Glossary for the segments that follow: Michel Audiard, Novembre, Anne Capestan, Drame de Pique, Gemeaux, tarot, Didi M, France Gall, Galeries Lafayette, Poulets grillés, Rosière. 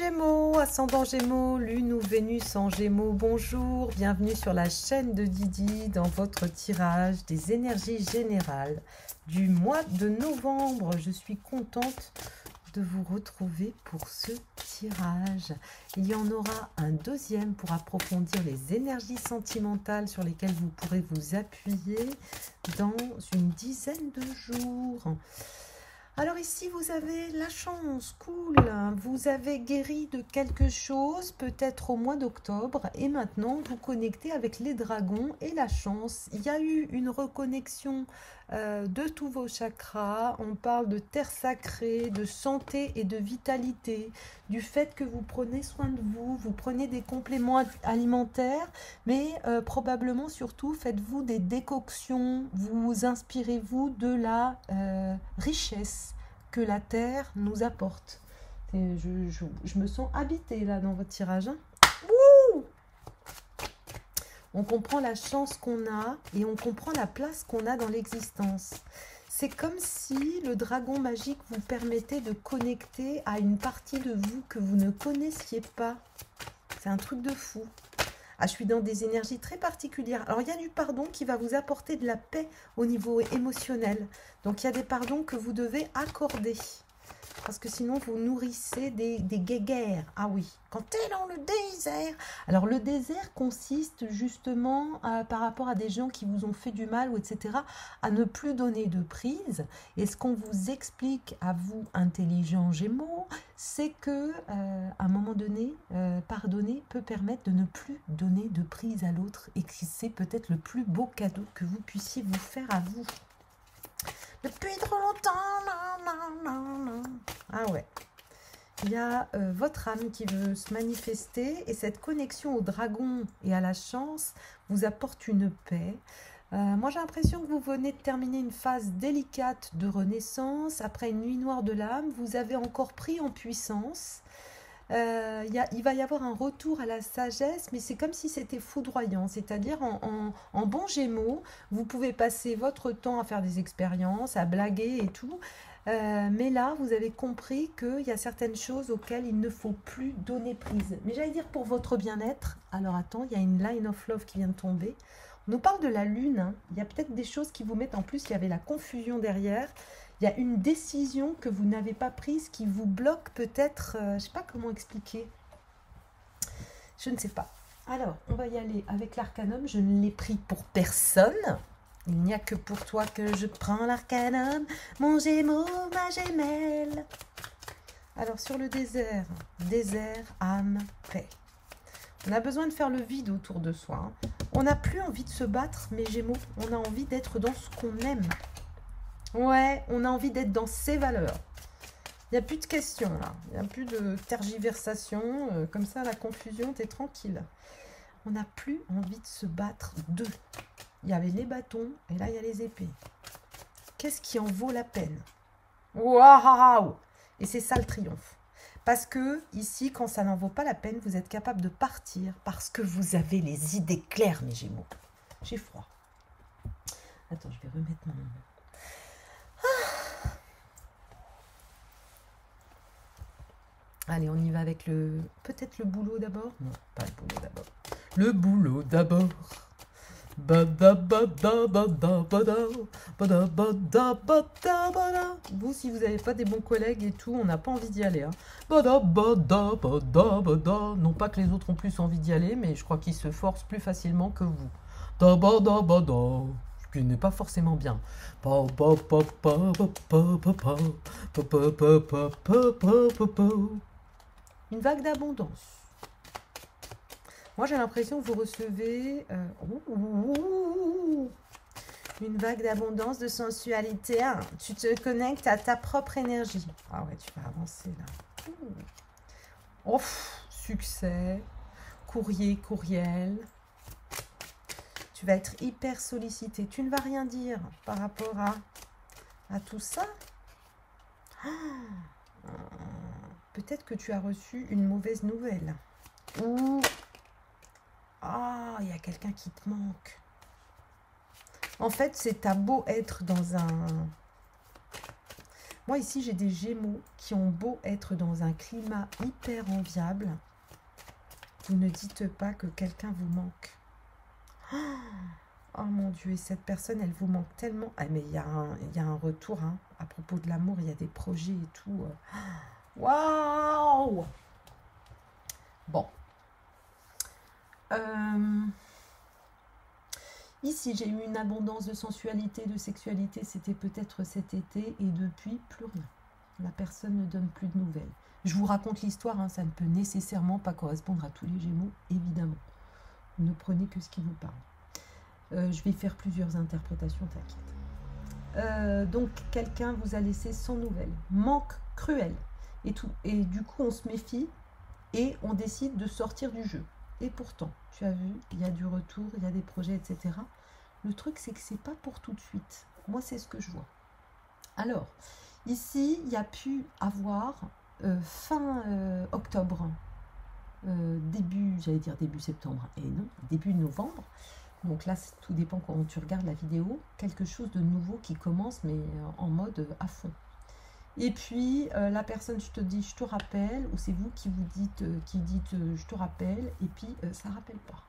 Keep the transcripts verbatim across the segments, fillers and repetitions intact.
Gémeaux, ascendant Gémeaux, lune ou Vénus en Gémeaux, bonjour, bienvenue sur la chaîne de Didi dans votre tirage des énergies générales du mois de novembre. Je suis contente de vous retrouver pour ce tirage. Il y en aura un deuxième pour approfondir les énergies sentimentales sur lesquelles vous pourrez vous appuyer dans une dizaine de jours. Alors ici, vous avez la chance, cool, vous avez guéri de quelque chose, peut-être au mois d'octobre, et maintenant, vous connectez avec les dragons et la chance. Il y a eu une reconnexion euh, de tous vos chakras, on parle de terre sacrée, de santé et de vitalité, du fait que vous prenez soin de vous, vous prenez des compléments alimentaires, mais euh, probablement, surtout, faites-vous des décoctions, vous inspirez-vous de la euh, richesse que la terre nous apporte. Et je, je, je me sens habitée là dans votre tirage. Hein. Wouh! On comprend la chance qu'on a et on comprend la place qu'on a dans l'existence. C'est comme si le dragon magique vous permettait de connecter à une partie de vous que vous ne connaissiez pas. C'est un truc de fou. Ah, je suis dans des énergies très particulières. Alors, il y a du pardon qui va vous apporter de la paix au niveau émotionnel. Donc, il y a des pardons que vous devez accorder. Parce que sinon, vous nourrissez des, des guéguerres. Ah oui, quand tu es dans le désert. Alors, le désert consiste justement, à, par rapport à des gens qui vous ont fait du mal, ou et cetera, à ne plus donner de prise. Et ce qu'on vous explique, à vous, intelligents Gémeaux, c'est que euh, à un moment donné, euh, pardonner peut permettre de ne plus donner de prise à l'autre et que c'est peut-être le plus beau cadeau que vous puissiez vous faire à vous. Depuis trop longtemps, non, non, non, non. Ah ouais. Il y a euh, votre âme qui veut se manifester et cette connexion au dragon et à la chance vous apporte une paix. Euh, moi, j'ai l'impression que vous venez de terminer une phase délicate de renaissance. Après une nuit noire de l'âme, vous avez encore pris en puissance. Euh, y a, il va y avoir un retour à la sagesse, mais c'est comme si c'était foudroyant. C'est-à-dire, en, en, en bon Gémeaux, vous pouvez passer votre temps à faire des expériences, à blaguer et tout. Euh, mais là, vous avez compris qu'il y a certaines choses auxquelles il ne faut plus donner prise. Mais j'allais dire pour votre bien-être. Alors, attends, il y a une line of love qui vient de tomber. On nous parle de la lune, hein. Il y a peut-être des choses qui vous mettent en plus, il y avait la confusion derrière, il y a une décision que vous n'avez pas prise qui vous bloque peut-être, euh, je ne sais pas comment expliquer, je ne sais pas. Alors, on va y aller avec l'arcanum, je ne l'ai pris pour personne, il n'y a que pour toi que je prends l'arcanum, mon Gémeaux, ma Gemelle. Alors, sur le désert, désert, âme, paix. On a besoin de faire le vide autour de soi. On n'a plus envie de se battre, mes Gémeaux. On a envie d'être dans ce qu'on aime. Ouais, on a envie d'être dans ses valeurs. Il n'y a plus de questions, là. Il n'y a plus de tergiversation. Comme ça, la confusion, t'es tranquille. On n'a plus envie de se battre d'eux. Il y avait les bâtons et là, il y a les épées. Qu'est-ce qui en vaut la peine? Waouh! Et c'est ça le triomphe. Parce que, ici, quand ça n'en vaut pas la peine, vous êtes capable de partir parce que vous avez les idées claires, mes Gémeaux. J'ai froid. Attends, je vais remettre mon... Ah. Allez, on y va avec le... Peut-être le boulot d'abord? Non, pas le boulot d'abord. Le boulot d'abord. Vous, si vous n'avez pas des bons collègues et tout, on n'a pas envie d'y aller. Hein. Non pas que les autres ont plus envie d'y aller, mais je crois qu'ils se forcent plus facilement que vous. Ce qui n'est pas forcément bien. Une vague d'abondance. Moi, j'ai l'impression que vous recevez euh, ouh, ouh, ouh, une vague d'abondance, de sensualité. Hein. Tu te connectes à ta propre énergie. Ah ouais, tu vas avancer là. Ouh. Ouf, succès, courrier, courriel. Tu vas être hyper sollicité. Tu ne vas rien dire par rapport à, à tout ça. Ah, peut-être que tu as reçu une mauvaise nouvelle. Ouh. Ah, il y a quelqu'un qui te manque. En fait, c'est à beau être dans un... Moi ici, j'ai des Gémeaux qui ont beau être dans un climat hyper enviable. Vous ne dites pas que quelqu'un vous manque. Oh, oh mon Dieu, et cette personne, elle vous manque tellement. Ah, mais il y, y a un retour hein, à propos de l'amour, il y a des projets et tout. Waouh! Bon. Euh... Ici, j'ai eu une abondance de sensualité, de sexualité, c'était peut-être cet été, et depuis, plus rien. La personne ne donne plus de nouvelles. Je vous raconte l'histoire, hein, ça ne peut nécessairement pas correspondre à tous les Gémeaux, évidemment. Ne prenez que ce qui vous parle. Euh, je vais faire plusieurs interprétations, t'inquiète. Euh, donc, quelqu'un vous a laissé sans nouvelles. Manque cruel. Et, tout, et du coup, on se méfie et on décide de sortir du jeu. Et pourtant, tu as vu, il y a du retour, il y a des projets, et cetera. Le truc, c'est que ce n'est pas pour tout de suite. Moi, c'est ce que je vois. Alors, ici, il y a pu avoir euh, fin euh, octobre, euh, début, j'allais dire début septembre, et non, début novembre. Donc là, tout dépend quand tu regardes la vidéo. Quelque chose de nouveau qui commence, mais en mode à fond. Et puis, euh, la personne, je te dis, je te rappelle, ou c'est vous qui vous dites, euh, qui dites, euh, je te rappelle, et puis, euh, ça ne rappelle pas.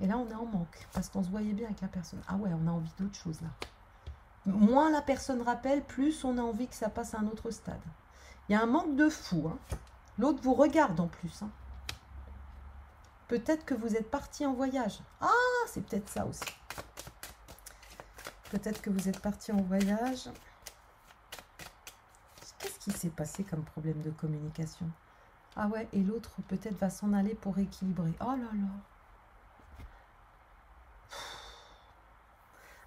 Et là, on est en manque, parce qu'on se voyait bien avec la personne. Ah ouais, on a envie d'autre chose, là. Moins la personne rappelle, plus on a envie que ça passe à un autre stade. Il y a un manque de fou, hein. L'autre vous regarde, en plus, hein. Peut-être que vous êtes parti en voyage. Ah, c'est peut-être ça aussi. Peut-être que vous êtes parti en voyage... Qu'est-ce qui s'est passé comme problème de communication? Ah ouais, et l'autre peut-être va s'en aller pour rééquilibrer. Oh là là!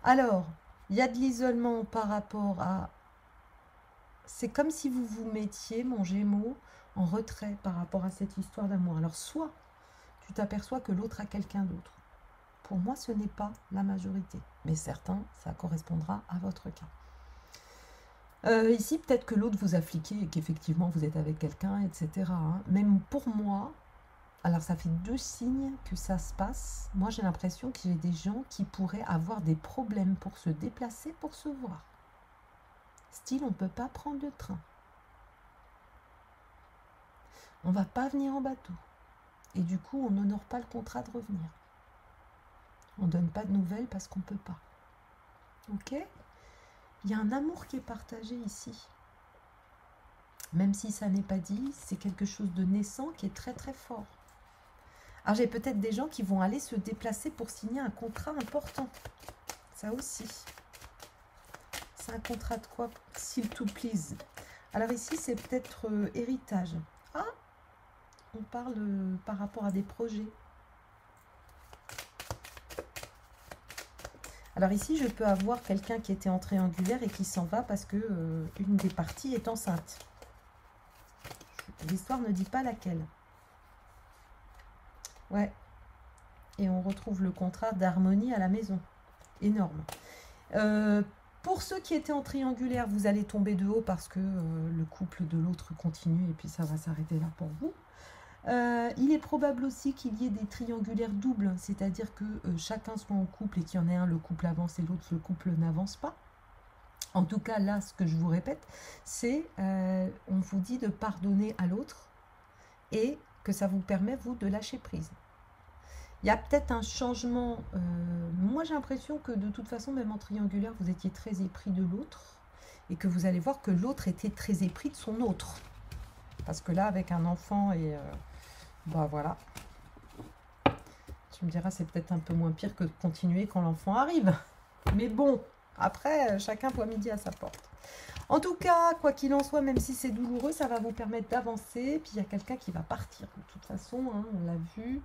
Alors, il y a de l'isolement par rapport à... C'est comme si vous vous mettiez, mon Gémeaux, en retrait par rapport à cette histoire d'amour. Alors, soit tu t'aperçois que l'autre a quelqu'un d'autre. Pour moi, ce n'est pas la majorité. Mais certains, ça correspondra à votre cas. Euh, ici, peut-être que l'autre vous a fliqué et qu'effectivement, vous êtes avec quelqu'un, et cetera. Hein. Même pour moi, alors ça fait deux signes que ça se passe. Moi, j'ai l'impression qu'il y a des gens qui pourraient avoir des problèmes pour se déplacer, pour se voir. Style, on ne peut pas prendre le train. On ne va pas venir en bateau. Et du coup, on n'honore pas le contrat de revenir. On ne donne pas de nouvelles parce qu'on ne peut pas. Ok ? Il y a un amour qui est partagé ici. Même si ça n'est pas dit, c'est quelque chose de naissant qui est très très fort. Alors j'ai peut-être des gens qui vont aller se déplacer pour signer un contrat important. Ça aussi. C'est un contrat de quoi, s'il vous plaît. Alors ici, c'est peut-être euh, héritage. Ah, on parle euh, par rapport à des projets. Alors ici, je peux avoir quelqu'un qui était en triangulaire et qui s'en va parce que euh, une des parties est enceinte. L'histoire ne dit pas laquelle. Ouais. Et on retrouve le contrat d'harmonie à la maison. Énorme. Euh, pour ceux qui étaient en triangulaire, vous allez tomber de haut parce que euh, le couple de l'autre continue et puis ça va s'arrêter là pour vous. Euh, il est probable aussi qu'il y ait des triangulaires doubles, c'est-à-dire que euh, chacun soit en couple et qu'il y en ait un, le couple avance et l'autre, le couple n'avance pas. En tout cas, là, ce que je vous répète, c'est euh, on vous dit de pardonner à l'autre et que ça vous permet, vous, de lâcher prise. Il y a peut-être un changement. Euh, moi, j'ai l'impression que de toute façon, même en triangulaire, vous étiez très épris de l'autre et que vous allez voir que l'autre était très épris de son autre. Parce que là, avec un enfant et... Euh, bah voilà. Tu me diras, c'est peut-être un peu moins pire que de continuer quand l'enfant arrive. Mais bon, après, chacun voit midi à sa porte. En tout cas, quoi qu'il en soit, même si c'est douloureux, ça va vous permettre d'avancer. Puis il y a quelqu'un qui va partir. De toute façon, hein, on l'a vu.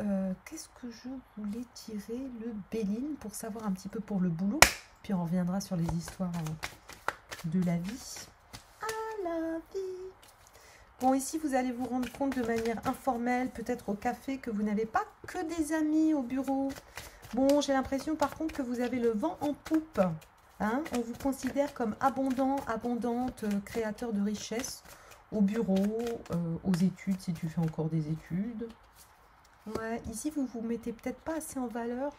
Euh, Qu'est-ce que je voulais tirer le Béline pour savoir un petit peu pour le boulot. Puis on reviendra sur les histoires euh, de la vie. À la vie. Bon, ici, vous allez vous rendre compte de manière informelle, peut-être au café, que vous n'avez pas que des amis au bureau. Bon, j'ai l'impression, par contre, que vous avez le vent en poupe. Hein? On vous considère comme abondant, abondante, créateur de richesses au bureau, euh, aux études, si tu fais encore des études. Ouais, ici, vous ne vous mettez peut-être pas assez en valeur.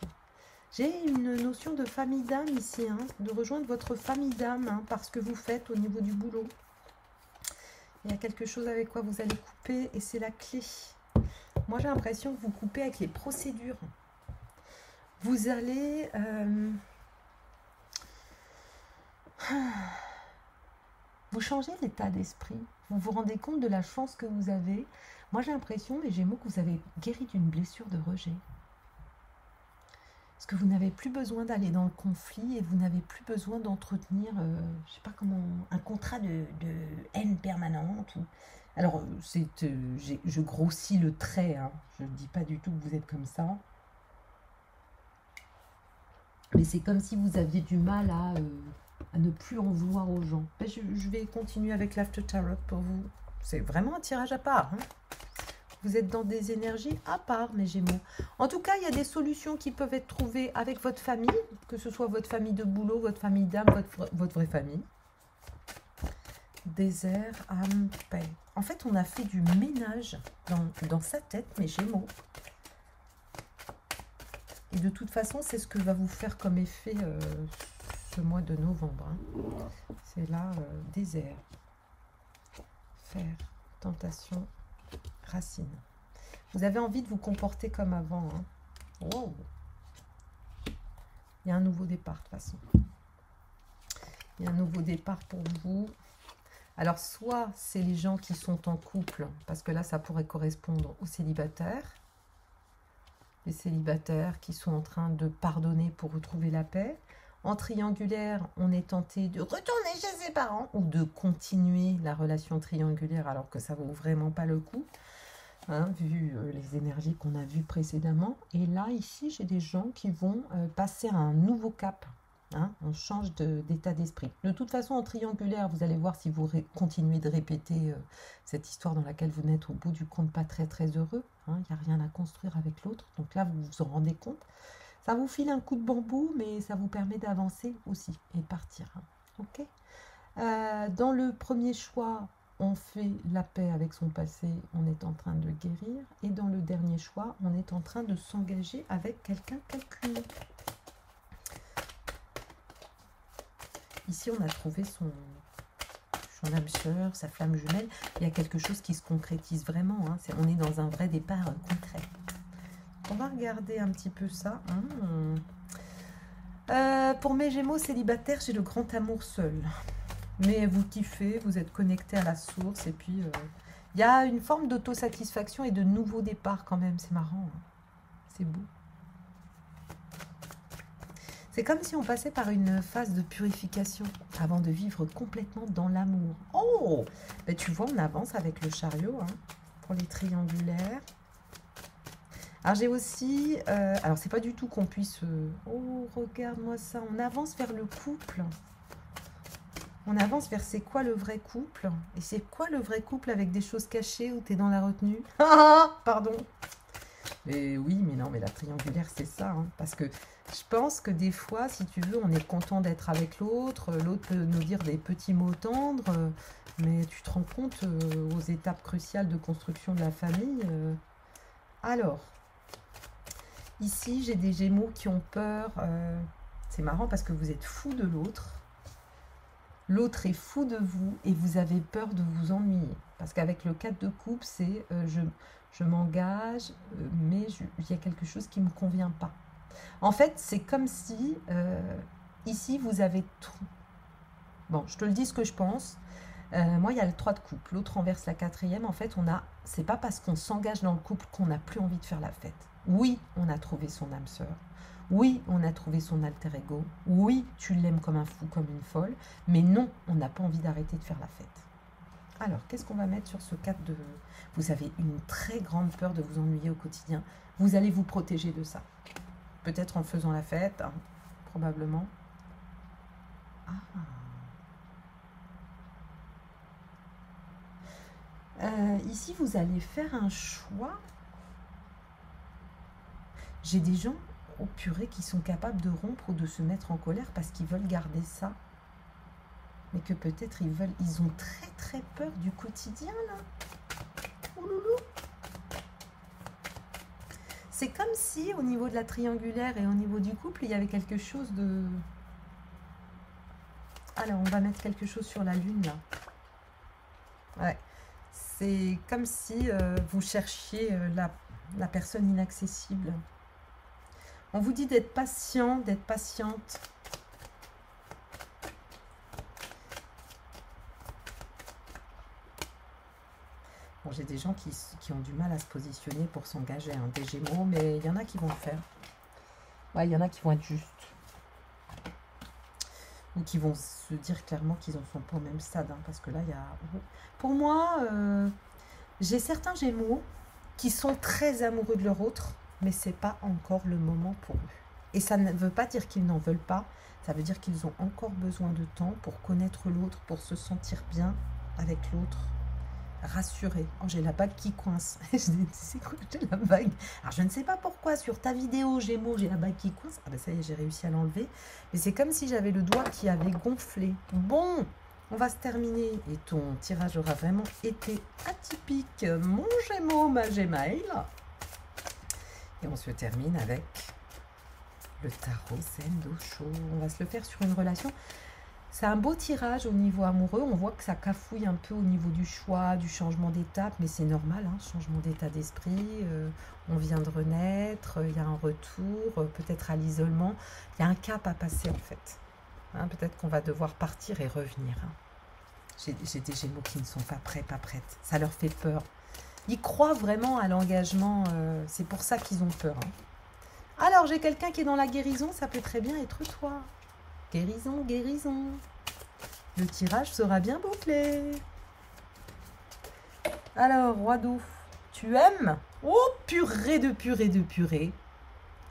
J'ai une notion de famille d'âme ici, hein, de rejoindre votre famille d'âme hein, par ce que vous faites au niveau du boulot. Il y a quelque chose avec quoi vous allez couper et c'est la clé. Moi, j'ai l'impression que vous coupez avec les procédures. Vous allez... Euh, vous changez l'état d'esprit. Vous vous rendez compte de la chance que vous avez. Moi, j'ai l'impression, les Gémeaux, que vous avez guéri d'une blessure de rejet. Parce que vous n'avez plus besoin d'aller dans le conflit et vous n'avez plus besoin d'entretenir, euh, je sais pas comment, un contrat de, de haine permanente. Ou... Alors, c'est, euh, je grossis le trait, hein. Je ne dis pas du tout que vous êtes comme ça. Mais c'est comme si vous aviez du mal à, euh, à ne plus en vouloir aux gens. Mais je, je vais continuer avec l'After Tarot pour vous. C'est vraiment un tirage à part, hein. Vous êtes dans des énergies à part, mes Gémeaux. En tout cas, il y a des solutions qui peuvent être trouvées avec votre famille, que ce soit votre famille de boulot, votre famille d'âme, votre, votre vraie famille. Désert, âme, paix. En fait, on a fait du ménage dans, dans sa tête, mes Gémeaux. Et de toute façon, c'est ce que va vous faire comme effet euh, ce mois de novembre. Hein. C'est là, euh, désert, faire, tentation, racine. Vous avez envie de vous comporter comme avant. Hein. Wow. Il y a un nouveau départ de toute façon. Il y a un nouveau départ pour vous. Alors, soit c'est les gens qui sont en couple, parce que là, ça pourrait correspondre aux célibataires. Les célibataires qui sont en train de pardonner pour retrouver la paix. En triangulaire, on est tenté de retourner chez ses parents ou de continuer la relation triangulaire alors que ça vaut vraiment pas le coup, hein, vu euh, les énergies qu'on a vues précédemment. Et là, ici, j'ai des gens qui vont euh, passer à un nouveau cap. Hein, on change d'état d'esprit. De toute façon, en triangulaire, vous allez voir si vous continuez de répéter euh, cette histoire dans laquelle vous n'êtes au bout du compte pas très très heureux. Hein, il n'y a rien à construire avec l'autre. Donc là, vous vous en rendez compte. Ça vous file un coup de bambou, mais ça vous permet d'avancer aussi et de partir. Hein. Okay. Euh, dans le premier choix, on fait la paix avec son passé, on est en train de guérir. Et dans le dernier choix, on est en train de s'engager avec quelqu'un, quelqu'une. Ici, on a trouvé son, son âme sœur, sa flamme jumelle. Il y a quelque chose qui se concrétise vraiment. Hein. C'est, on est dans un vrai départ concret. On va regarder un petit peu ça. Hum. Euh, pour mes Gémeaux célibataires, j'ai le grand amour seul. Mais vous kiffez, vous êtes connecté à la source. Et puis, il euh, y a une forme d'autosatisfaction et de nouveau départ quand même. C'est marrant. Hein. C'est beau. C'est comme si on passait par une phase de purification avant de vivre complètement dans l'amour. Oh ben, tu vois, on avance avec le chariot hein, pour les triangulaires. Alors, j'ai aussi... Euh, alors, c'est pas du tout qu'on puisse... Euh, oh, regarde-moi ça. On avance vers le couple. On avance vers c'est quoi le vrai couple. Et c'est quoi le vrai couple avec des choses cachées où tu es dans la retenue. Pardon. Et oui, mais non, mais la triangulaire, c'est ça. Hein, parce que je pense que des fois, si tu veux, on est content d'être avec l'autre. L'autre peut nous dire des petits mots tendres. Mais tu te rends compte euh, aux étapes cruciales de construction de la famille. Euh, alors... Ici, j'ai des Gémeaux qui ont peur. Euh, c'est marrant parce que vous êtes fou de l'autre. L'autre est fou de vous et vous avez peur de vous ennuyer. Parce qu'avec le cadre de couple, c'est euh, je, je m'engage, euh, mais il y a quelque chose qui ne me convient pas. En fait, c'est comme si, euh, ici, vous avez tout. Bon, je te le dis ce que je pense. Euh, moi, il y a le trois de couple. L'autre renverse la quatrième. En fait, on a. C'est pas parce qu'on s'engage dans le couple qu'on n'a plus envie de faire la fête. Oui, on a trouvé son âme sœur. Oui, on a trouvé son alter ego. Oui, tu l'aimes comme un fou, comme une folle. Mais non, on n'a pas envie d'arrêter de faire la fête. Alors, qu'est-ce qu'on va mettre sur ce cadre de... Vous avez une très grande peur de vous ennuyer au quotidien. Vous allez vous protéger de ça. Peut-être en faisant la fête, hein, probablement. Ah. Euh, ici, vous allez faire un choix... J'ai des gens, oh purée, qui sont capables de rompre ou de se mettre en colère parce qu'ils veulent garder ça. Mais que peut-être ils veulent... Ils ont très très peur du quotidien, là. Ouloulou. C'est comme si au niveau de la triangulaire et au niveau du couple, il y avait quelque chose de... Alors, on va mettre quelque chose sur la lune, là. Ouais. C'est comme si euh, vous cherchiez euh, la, la personne inaccessible. On vous dit d'être patient, d'être patiente. Bon, j'ai des gens qui, qui ont du mal à se positionner pour s'engager, hein, des Gémeaux, mais il y en a qui vont le faire. Ouais, il y en a qui vont être justes. Ou qui vont se dire clairement qu'ils n'en sont pas au même stade. Hein, parce que là, il y a... Pour moi, euh, j'ai certains Gémeaux qui sont très amoureux de leur autre, mais ce n'est pas encore le moment pour eux. Et ça ne veut pas dire qu'ils n'en veulent pas. Ça veut dire qu'ils ont encore besoin de temps pour connaître l'autre, pour se sentir bien avec l'autre. Rassuré. Oh, j'ai la bague qui coince. C'est quoi, j'ai la bague? Alors, je ne sais pas pourquoi, sur ta vidéo, Gémeaux, j'ai la bague qui coince. Ah ben, ça y est, j'ai réussi à l'enlever. Mais c'est comme si j'avais le doigt qui avait gonflé. Bon, on va se terminer. Et ton tirage aura vraiment été atypique. Mon Gémeaux, ma Gémaille. Et on se termine avec le tarot Zen d'eau chaude. On va se le faire sur une relation... C'est un beau tirage au niveau amoureux. On voit que ça cafouille un peu au niveau du choix, du changement d'étape, mais c'est normal, hein, changement d'état d'esprit. Euh, on vient de renaître, il euh, y a un retour, euh, peut-être à l'isolement. Il y a un cap à passer en fait. Hein, peut-être qu'on va devoir partir et revenir. Hein. J'ai des Gémeaux qui ne sont pas prêts, pas prêtes. Ça leur fait peur. Ils croient vraiment à l'engagement. Euh, c'est pour ça qu'ils ont peur. Hein. Alors, j'ai quelqu'un qui est dans la guérison, ça peut très bien être toi. Guérison, guérison. Le tirage sera bien bouclé. Alors, roi d'eau, tu aimes? Oh, purée de purée de purée.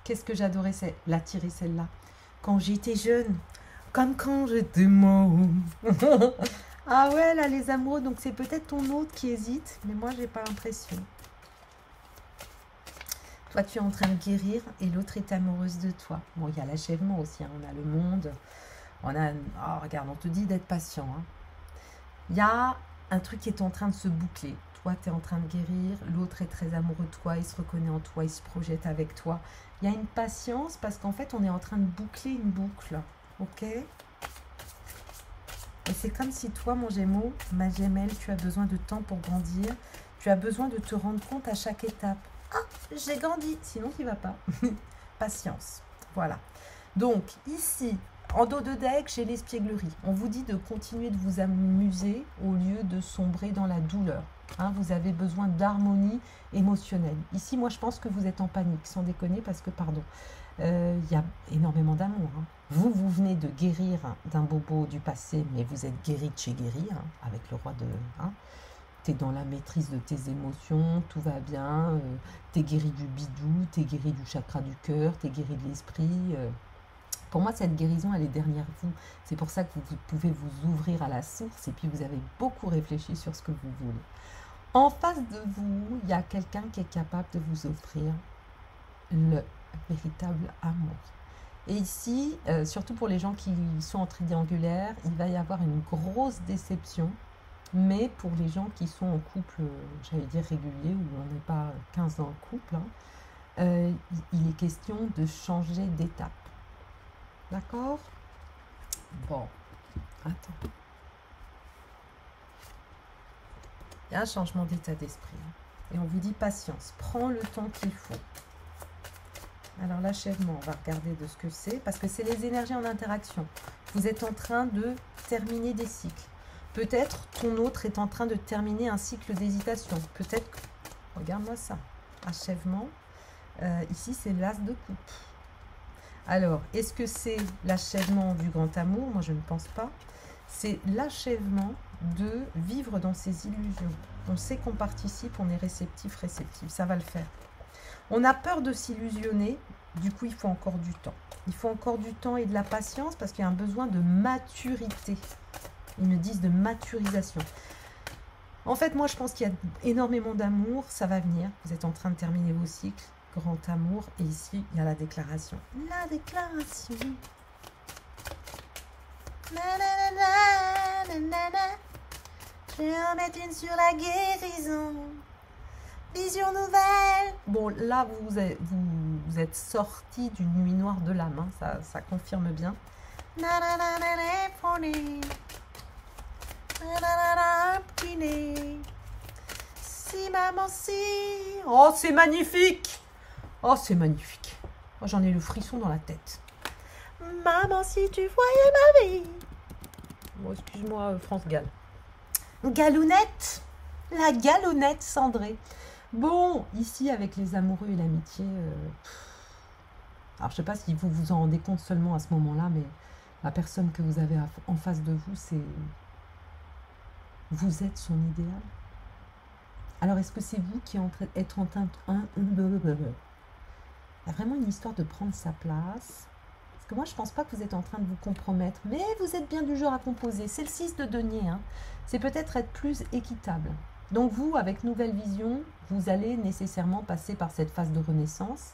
Qu'est-ce que j'adorais la tirer celle-là. Quand j'étais jeune, comme quand j'étais mort. Ah ouais, là, les amoureux. Donc, c'est peut-être ton autre qui hésite. Mais moi, j'ai pas l'impression. Toi, tu es en train de guérir et l'autre est amoureuse de toi. Bon, il y a l'achèvement aussi. Hein. On a le monde. On a... Oh, regarde, on te dit d'être patient. Hein. Il y a un truc qui est en train de se boucler. Toi, tu es en train de guérir. L'autre est très amoureux de toi. Il se reconnaît en toi. Il se projette avec toi. Il y a une patience parce qu'en fait, on est en train de boucler une boucle. OK? Et c'est comme si toi, mon Gémeaux, ma Gémelle, tu as besoin de temps pour grandir. Tu as besoin de te rendre compte à chaque étape. Ah, j'ai grandi, sinon tu ne vas pas. Patience, voilà. Donc, ici, en dos de deck, j'ai l'espièglerie. On vous dit de continuer de vous amuser au lieu de sombrer dans la douleur. Hein, vous avez besoin d'harmonie émotionnelle. Ici, moi, je pense que vous êtes en panique, sans déconner, parce que, pardon, il euh, y a énormément d'amour. Hein. Vous, vous venez de guérir d'un bobo du passé, mais vous êtes guéri de chez guéri, hein, avec le roi de... Hein. T'es dans la maîtrise de tes émotions, tout va bien, euh, t'es guéri du bidou, t'es guéri du chakra du cœur, t'es guéri de l'esprit. Euh. Pour moi, cette guérison, elle est derrière vous. C'est pour ça que vous, vous pouvez vous ouvrir à la source et puis vous avez beaucoup réfléchi sur ce que vous voulez. En face de vous, il y a quelqu'un qui est capable de vous offrir le véritable amour. Et ici, euh, surtout pour les gens qui sont en triangulaire, il va y avoir une grosse déception. Mais pour les gens qui sont en couple, j'allais dire régulier, où on n'est pas quinze ans en couple, hein, euh, il est question de changer d'étape. D'accord? Bon, attends. Il y a un changement d'état d'esprit. Hein. Et on vous dit patience, prends le temps qu'il faut. Alors l'achèvement, on va regarder de ce que c'est, parce que c'est les énergies en interaction. Vous êtes en train de terminer des cycles. Peut-être ton autre est en train de terminer un cycle d'hésitation. Peut-être, regarde-moi ça, achèvement. Euh, ici, c'est l'as de coupe. Alors, est-ce que c'est l'achèvement du grand amour? Moi, je ne pense pas. C'est l'achèvement de vivre dans ses illusions. On sait qu'on participe, on est réceptif, réceptif. Ça va le faire. On a peur de s'illusionner. Du coup, il faut encore du temps. Il faut encore du temps et de la patience parce qu'il y a un besoin de maturité. Ils me disent de maturisation. En fait, moi, je pense qu'il y a énormément d'amour. Ça va venir. Vous êtes en train de terminer vos cycles. Grand amour. Et ici, il y a la déclaration. La déclaration. J'ai un médecin sur la guérison. Vision nouvelle. Bon, là, vous êtes, vous, vous êtes sorti d'une nuit noire de l'âme. Hein, ça, ça confirme bien. Si maman, si. Oh, c'est magnifique. Oh, c'est magnifique. Oh, j'en ai le frisson dans la tête. Maman, si tu voyais ma vie. Bon, excuse-moi, France Gall. Galounette. La galounette cendrée. Bon, ici, avec les amoureux et l'amitié, euh, alors je ne sais pas si vous vous en rendez compte seulement à ce moment-là, mais la personne que vous avez en face de vous, c'est... Vous êtes son idéal. Alors, est-ce que c'est vous qui êtes en train de... Il y a vraiment une histoire de prendre sa place. Parce que moi, je ne pense pas que vous êtes en train de vous compromettre, mais vous êtes bien du genre à composer. C'est le six de denier, hein. C'est peut-être être plus équitable. Donc vous, avec Nouvelle Vision, vous allez nécessairement passer par cette phase de renaissance,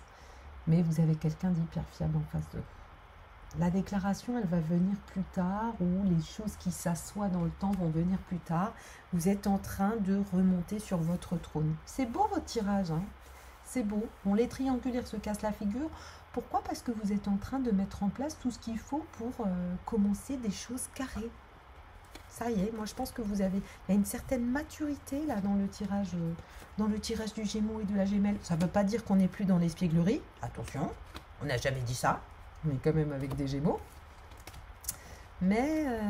mais vous avez quelqu'un d'hyper fiable en face de vous. La déclaration, elle va venir plus tard, ou les choses qui s'assoient dans le temps vont venir plus tard. Vous êtes en train de remonter sur votre trône. C'est beau votre tirage, hein? C'est beau. Bon, les triangulaires se cassent la figure. Pourquoi? Parce que vous êtes en train de mettre en place tout ce qu'il faut pour euh, commencer des choses carrées. Ça y est, moi je pense que vous avez il y a une certaine maturité là dans le tirage, dans le tirage du Gémeaux et de la Gemelle. Ça ne veut pas dire qu'on n'est plus dans l'espièglerie. Attention, on n'a jamais dit ça. On est quand même avec des Gémeaux. Mais euh,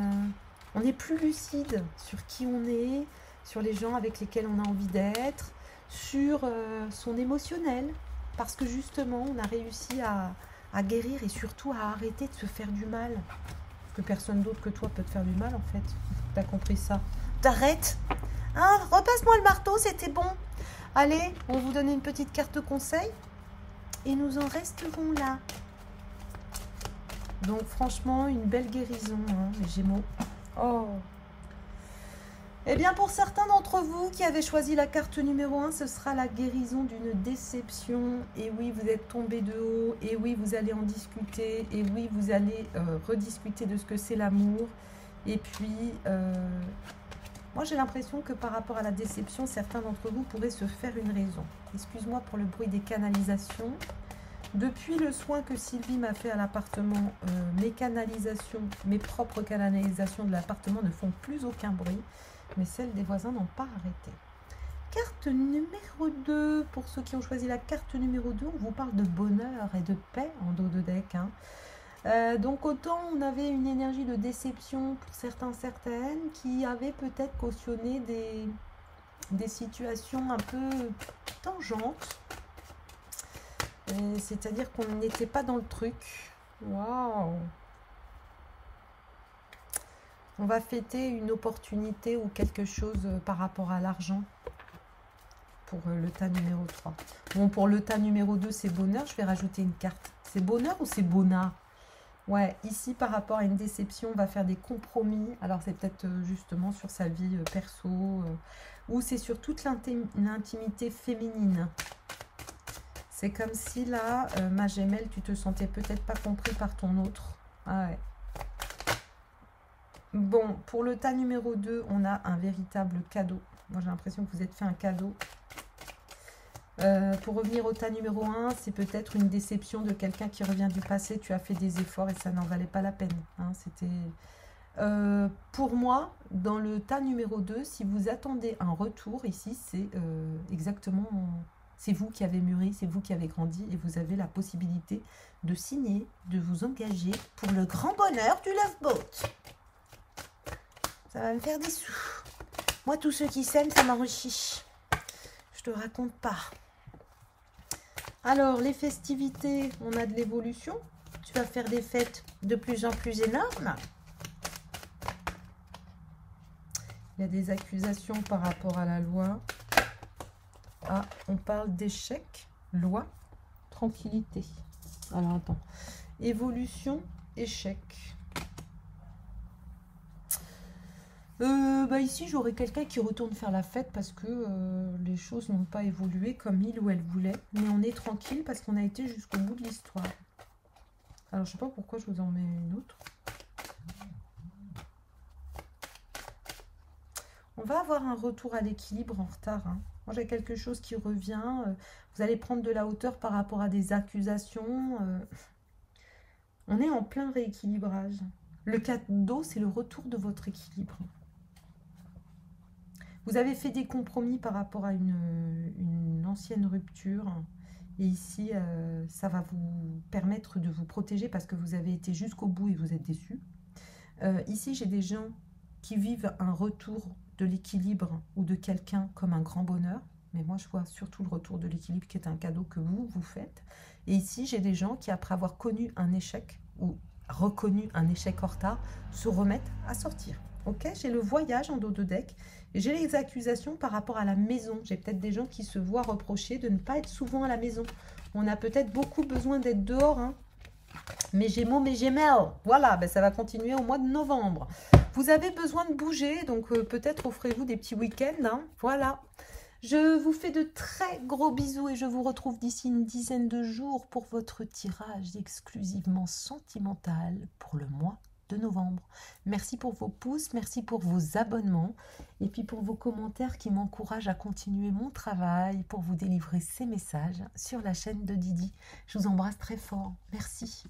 on est plus lucide sur qui on est, sur les gens avec lesquels on a envie d'être, sur euh, son émotionnel. Parce que justement, on a réussi à, à guérir et surtout à arrêter de se faire du mal. Que personne d'autre que toi peut te faire du mal, en fait. T'as compris ça? T'arrêtes, hein? Repasse-moi le marteau, c'était bon. Allez, on vous donne une petite carte conseil. Et nous en resterons là. Donc, franchement, une belle guérison, hein, les Gémeaux. Oh! Eh bien, pour certains d'entre vous qui avez choisi la carte numéro un, ce sera la guérison d'une déception. Et oui, vous êtes tombé de haut. Et oui, vous allez en discuter. Et oui, vous allez euh, rediscuter de ce que c'est l'amour. Et puis, euh, moi, j'ai l'impression que par rapport à la déception, certains d'entre vous pourraient se faire une raison. Excuse-moi pour le bruit des canalisations. Depuis le soin que Sylvie m'a fait à l'appartement, euh, mes canalisations, mes propres canalisations de l'appartement ne font plus aucun bruit. Mais celles des voisins n'ont pas arrêté. Carte numéro deux. Pour ceux qui ont choisi la carte numéro deux, on vous parle de bonheur et de paix en dos de deck. Hein. Euh, donc autant on avait une énergie de déception pour certains, certaines, qui avaient peut-être cautionné des, des situations un peu tangentes. C'est-à-dire qu'on n'était pas dans le truc. Waouh! On va fêter une opportunité ou quelque chose par rapport à l'argent pour le tas numéro trois. Bon, pour le tas numéro deux, c'est bonheur. Je vais rajouter une carte. C'est bonheur ou c'est bonheur? Ouais, ici, par rapport à une déception, on va faire des compromis. Alors, c'est peut-être justement sur sa vie perso ou c'est sur toute l'intimité féminine. C'est comme si là, ma Gemelle, tu te sentais peut-être pas compris par ton autre. Ah ouais. Bon, pour le tas numéro deux, on a un véritable cadeau. Moi, j'ai l'impression que vous êtes fait un cadeau. Euh, pour revenir au tas numéro un, c'est peut-être une déception de quelqu'un qui revient du passé. Tu as fait des efforts et ça n'en valait pas la peine. Hein, c'était... Euh, pour moi, dans le tas numéro deux, si vous attendez un retour, ici, c'est euh, exactement... C'est vous qui avez mûri, c'est vous qui avez grandi et vous avez la possibilité de signer, de vous engager pour le grand bonheur du Love Boat. Ça va me faire des sous. Moi, tous ceux qui s'aiment, ça m'enrichit. Je te raconte pas. Alors, les festivités, on a de l'évolution. Tu vas faire des fêtes de plus en plus énormes. Il y a des accusations par rapport à la loi. Ah, on parle d'échec, loi, tranquillité. Alors, attends. Évolution, échec. Euh, bah ici, j'aurais quelqu'un qui retourne faire la fête parce que euh, les choses n'ont pas évolué comme il ou elle voulait. Mais on est tranquille parce qu'on a été jusqu'au bout de l'histoire. Alors, je sais pas pourquoi je vous en mets une autre. On va avoir un retour à l'équilibre en retard. Hein. Quand j'ai quelque chose qui revient, euh, vous allez prendre de la hauteur par rapport à des accusations. Euh, on est en plein rééquilibrage. Le quatre d'eau, c'est le retour de votre équilibre. Vous avez fait des compromis par rapport à une, une ancienne rupture. Et ici, euh, ça va vous permettre de vous protéger parce que vous avez été jusqu'au bout et vous êtes déçu. Euh, ici, j'ai des gens qui vivent un retour de l'équilibre ou de quelqu'un comme un grand bonheur. Mais moi, je vois surtout le retour de l'équilibre qui est un cadeau que vous, vous faites. Et ici, j'ai des gens qui, après avoir connu un échec ou reconnu un échec en retard, se remettent à sortir. Ok, j'ai le voyage en dos de deck. J'ai les accusations par rapport à la maison. J'ai peut-être des gens qui se voient reprocher de ne pas être souvent à la maison. On a peut-être beaucoup besoin d'être dehors. Hein. Mes Gémeaux, mes Gemeaux. Voilà, ben ça va continuer au mois de novembre. Vous avez besoin de bouger, donc euh, peut-être offrez-vous des petits week-ends. Hein. Voilà. Je vous fais de très gros bisous et je vous retrouve d'ici une dizaine de jours pour votre tirage exclusivement sentimental pour le mois de novembre. Merci pour vos pouces, merci pour vos abonnements et puis pour vos commentaires qui m'encouragent à continuer mon travail pour vous délivrer ces messages sur la chaîne de Didi. Je vous embrasse très fort. Merci.